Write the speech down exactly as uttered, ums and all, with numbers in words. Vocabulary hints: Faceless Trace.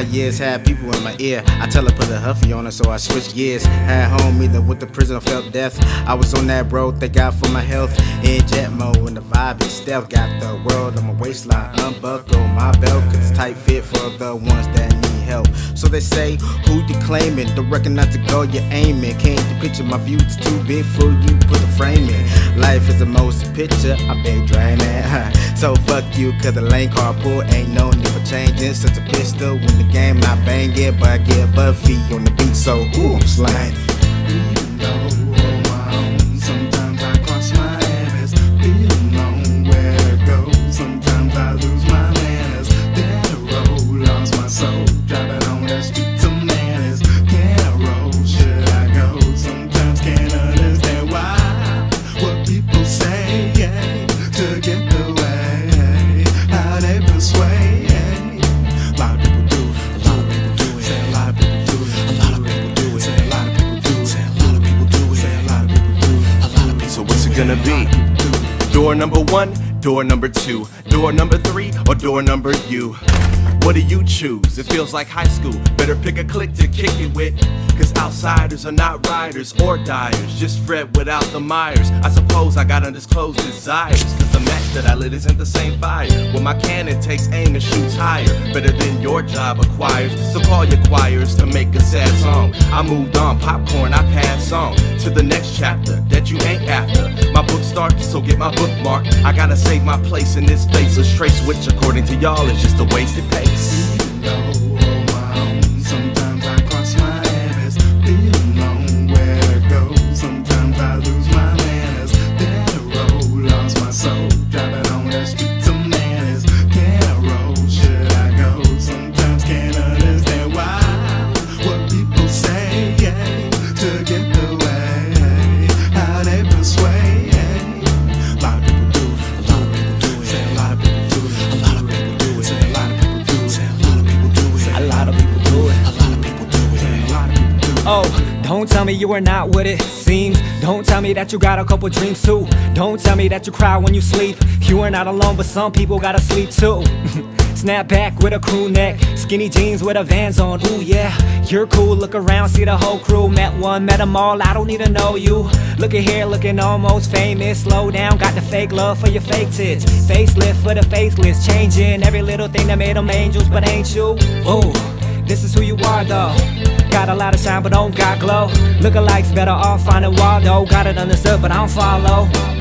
My years had people in my ear. I tell her put a huffy on her, so I switched gears. Had home either with the prison or felt death. I was on that road, thank God for my health. In jet mode, and the vibe is stealth. Got the world on my waistline, unbuckle my belt, cause it's tight fit for the ones that need help. So they say, who you claiming? Don't recognize the goal you're aiming. Can't you picture my view, it's too big for you, put the frame in. Life is the most picture, I've been draining. So fuck you, cause the lane carpool ain't no need for changing. Since a pistol when the game, I bang it, but I get Buffy on the beat, so ooh, I'm slime. Gonna be door number one, door number two, door number three, or door number you. What do you choose? It feels like high school. Better pick a clique to kick it with, cause outsiders are not riders or dyers, just Fred without the Myers. I suppose I got undisclosed desires, cause the match that I lit isn't the same fire. Well, my cannon takes aim and shoots higher, better than your job acquires. So call your choirs to make a sad song. I moved on, popcorn, I pass on to the next chapter that you ain't after. My book starts, so get my bookmark. I gotta save my place in this faceless trace, which according to y'all is just a wasted pace. You know, on my own, sometimes I cross my hands. Be alone where to go. Sometimes I lose my manners. There to roll, lost my soul. Driving on that street, some manners. Can I roll? Should I go? Sometimes can't understand why what people say, yeah, to get the way, how they persuade. Oh, don't tell me you are not what it seems. Don't tell me that you got a couple dreams too. Don't tell me that you cry when you sleep. You are not alone, but some people gotta sleep too. Snap back with a crew neck, skinny jeans with a Vans on. Ooh yeah, you're cool, look around, see the whole crew. Met one, met them all, I don't need to know you. Look at here, looking almost famous. Slow down, got the fake love for your fake tits. Facelift for the faceless, changing every little thing that made them angels, but ain't you. Ooh, this is who you are though. Got a lot of shine but don't got glow. Lookalikes better off finding Waldo. Got it understood but I don't follow.